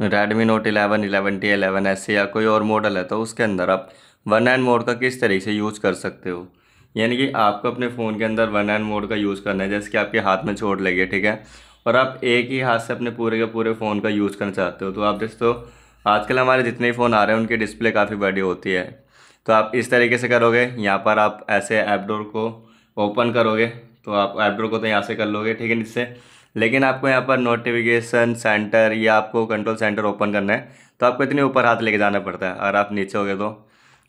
Redmi note 11, 11T, 11S या कोई और मॉडल है तो उसके अंदर आप वन हैंड मोड का किस तरीके से यूज़ कर सकते हो। यानी कि आपको अपने फ़ोन के अंदर वन हैंड मोड का यूज़ करना है, जैसे कि आपके हाथ में चोट लगी है, ठीक है, और आप एक ही हाथ से अपने पूरे के पूरे फ़ोन का यूज़ करना चाहते हो। तो आप दोस्तों आजकल हमारे जितने फ़ोन आ रहे हैं उनकी डिस्प्ले काफ़ी बड़ी होती है, तो आप इस तरीके से करोगे। यहाँ पर आप ऐसे ऐप डोर को ओपन करोगे, तो आप ऐप डोर को तो यहाँ से कर लोगे, ठीक है, नीचे। लेकिन आपको यहाँ पर नोटिफिकेशन सेंटर या आपको कंट्रोल सेंटर ओपन करना है, तो आपको इतने ऊपर हाथ लेके जाना पड़ता है। अगर आप नीचे हो गए तो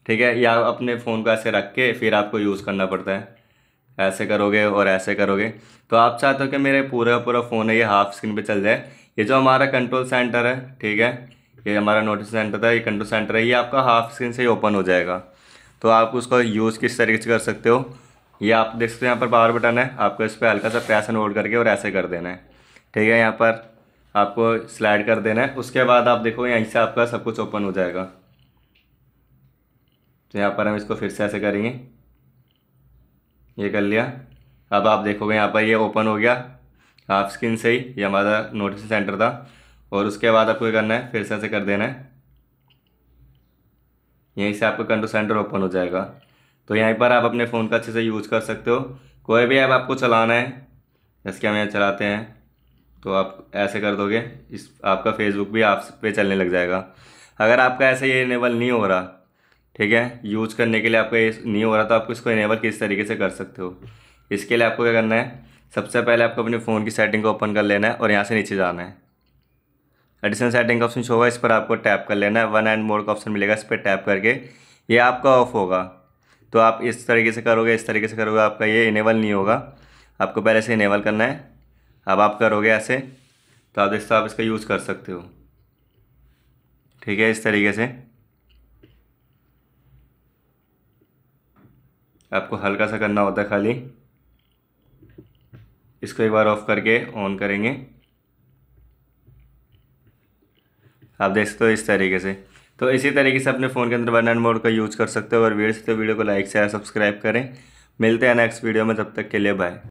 ठीक है, या अपने फ़ोन को ऐसे रख के फिर आपको यूज़ करना पड़ता है। ऐसे करोगे और ऐसे करोगे, तो आप चाहते हो कि मेरे पूरा पूरा फ़ोन है ये हाफ स्क्रीन पे चल जाए। ये जो हमारा कंट्रोल सेंटर है, ठीक है, ये हमारा नोटिस सेंटर था, ये कंट्रोल सेंटर है, ये आपका हाफ स्क्रीन से ही ओपन हो जाएगा। तो आप उसको यूज़ किस तरीके से कर सकते हो, ये आप देख सकते हो। यहाँ पर पावर बटन है, आपको इस पर हल्का सा प्रेस एंड होल्ड करके और ऐसे कर देना है, ठीक है। यहाँ पर आपको स्लाइड कर देना है, उसके बाद आप देखो यहीं से आपका सब कुछ ओपन हो जाएगा। तो यहाँ पर हम इसको फिर से ऐसे करेंगे, ये कर लिया। अब आप देखोगे यहाँ पर ये ओपन हो गया हाफ स्क्रीन से ही, ये हमारा नोटिस सेंटर था। और उसके बाद आपको ये करना है, फिर से ऐसे कर देना है, यहीं से आपका कंट्रोल सेंटर ओपन हो जाएगा। तो यहीं पर आप अपने फ़ोन का अच्छे से यूज़ कर सकते हो। कोई भी ऐप आपको चलाना है, जैसे कि हम यहाँ चलाते हैं, तो आप ऐसे कर दोगे, इस आपका फेसबुक भी आप पे चलने लग जाएगा। अगर आपका ऐसे ये इनेबल नहीं हो रहा, ठीक है, यूज़ करने के लिए आपका ये नहीं हो रहा, तो आपको इसको इनेबल किस तरीके से कर सकते हो। इसके लिए आपको क्या करना है, सबसे पहले आपको अपने फ़ोन की सेटिंग को ओपन कर लेना है और यहाँ से नीचे जाना है। एडिशनल सेटिंग का ऑप्शन शो होगा, इस पर आपको टैप कर लेना है। वन एंड मोड का ऑप्शन मिलेगा, इस पर टैप करके ये आपका ऑफ होगा। तो आप इस तरीके से करोगे, इस तरीके से करोगे, आपका ये इनेबल नहीं होगा। आपको पहले से इनेबल करना है। अब आप करोगे ऐसे, तो आप इससे आप इसका यूज़ कर सकते हो, ठीक है, इस तरीके से। आपको हल्का सा करना होता है खाली। इसको एक बार ऑफ करके ऑन करेंगे, आप देख सकते हो इस तरीके से। तो इसी तरीके से अपने फ़ोन के अंदर वन हैंड मोड का यूज़ कर सकते हो। और वीडियो से तो वीडियो को लाइक शेयर सब्सक्राइब करें। मिलते हैं नेक्स्ट वीडियो में, तब तक के लिए बाय।